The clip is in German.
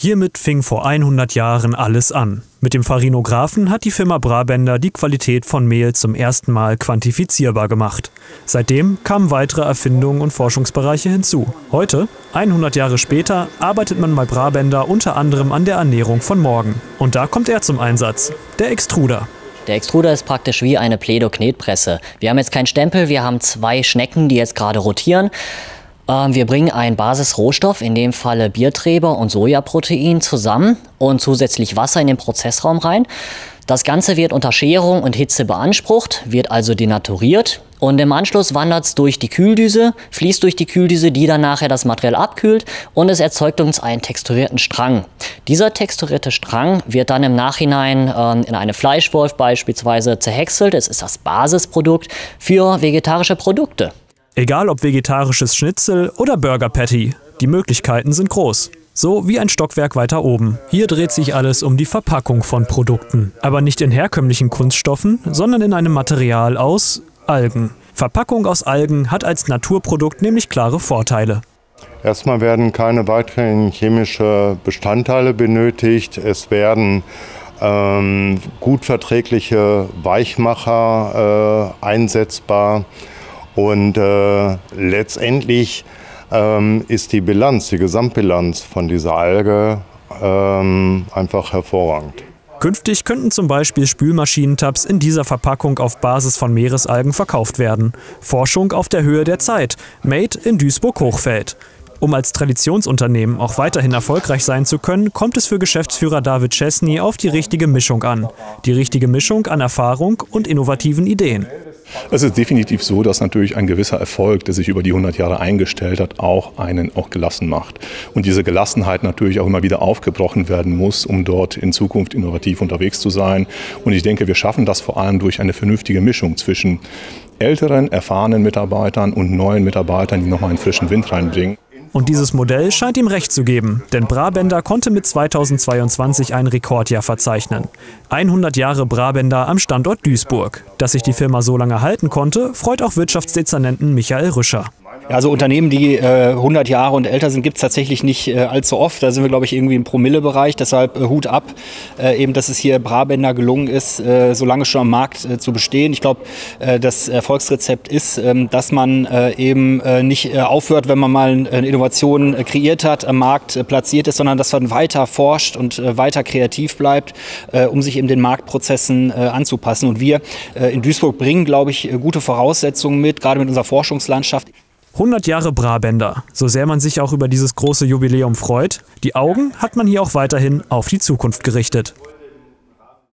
Hiermit fing vor 100 Jahren alles an. Mit dem Farinographen hat die Firma Brabender die Qualität von Mehl zum ersten Mal quantifizierbar gemacht. Seitdem kamen weitere Erfindungen und Forschungsbereiche hinzu. Heute, 100 Jahre später, arbeitet man bei Brabender unter anderem an der Ernährung von morgen. Und da kommt er zum Einsatz, der Extruder. Der Extruder ist praktisch wie eine Play-Doh-Knetpresse. Wir haben jetzt keinen Stempel, wir haben zwei Schnecken, die jetzt gerade rotieren. Wir bringen einen Basisrohstoff, in dem Falle Biertreber und Sojaprotein, zusammen und zusätzlich Wasser in den Prozessraum rein. Das Ganze wird unter Scherung und Hitze beansprucht, wird also denaturiert und im Anschluss wandert es durch die Kühldüse, fließt durch die Kühldüse, die dann nachher das Material abkühlt und es erzeugt uns einen texturierten Strang. Dieser texturierte Strang wird dann im Nachhinein in eine Fleischwurst beispielsweise zerhäckselt. Es ist das Basisprodukt für vegetarische Produkte. Egal ob vegetarisches Schnitzel oder Burger Patty, die Möglichkeiten sind groß. So wie ein Stockwerk weiter oben. Hier dreht sich alles um die Verpackung von Produkten. Aber nicht in herkömmlichen Kunststoffen, sondern in einem Material aus Algen. Verpackung aus Algen hat als Naturprodukt nämlich klare Vorteile. Erstmal werden keine weiteren chemischen Bestandteile benötigt. Es werden gut verträgliche Weichmacher einsetzbar. Und letztendlich ist die Bilanz, die Gesamtbilanz von dieser Alge einfach hervorragend. Künftig könnten zum Beispiel Spülmaschinentabs in dieser Verpackung auf Basis von Meeresalgen verkauft werden. Forschung auf der Höhe der Zeit, made in Duisburg-Hochfeld. Um als Traditionsunternehmen auch weiterhin erfolgreich sein zu können, kommt es für Geschäftsführer David Czesny auf die richtige Mischung an. Die richtige Mischung an Erfahrung und innovativen Ideen. Es ist definitiv so, dass natürlich ein gewisser Erfolg, der sich über die 100 Jahre eingestellt hat, einen auch gelassen macht. Und diese Gelassenheit natürlich auch immer wieder aufgebrochen werden muss, um dort in Zukunft innovativ unterwegs zu sein. Und ich denke, wir schaffen das vor allem durch eine vernünftige Mischung zwischen älteren, erfahrenen Mitarbeitern und neuen Mitarbeitern, die nochmal einen frischen Wind reinbringen. Und dieses Modell scheint ihm recht zu geben, denn Brabender konnte mit 2022 ein Rekordjahr verzeichnen. 100 Jahre Brabender am Standort Duisburg. Dass sich die Firma so lange halten konnte, freut auch Wirtschaftsdezernenten Michael Rüscher. Also Unternehmen, die 100 Jahre und älter sind, gibt es tatsächlich nicht allzu oft. Da sind wir, glaube ich, irgendwie im Promillebereich. Deshalb Hut ab, eben, dass es hier Brabender gelungen ist, so lange schon am Markt zu bestehen. Ich glaube, das Erfolgsrezept ist, dass man eben nicht aufhört, wenn man mal eine Innovation kreiert hat, am Markt platziert ist, sondern dass man weiter forscht und weiter kreativ bleibt, um sich eben den Marktprozessen anzupassen. Und wir in Duisburg bringen, glaube ich, gute Voraussetzungen mit, gerade mit unserer Forschungslandschaft. 100 Jahre Brabender, so sehr man sich auch über dieses große Jubiläum freut, die Augen hat man hier auch weiterhin auf die Zukunft gerichtet.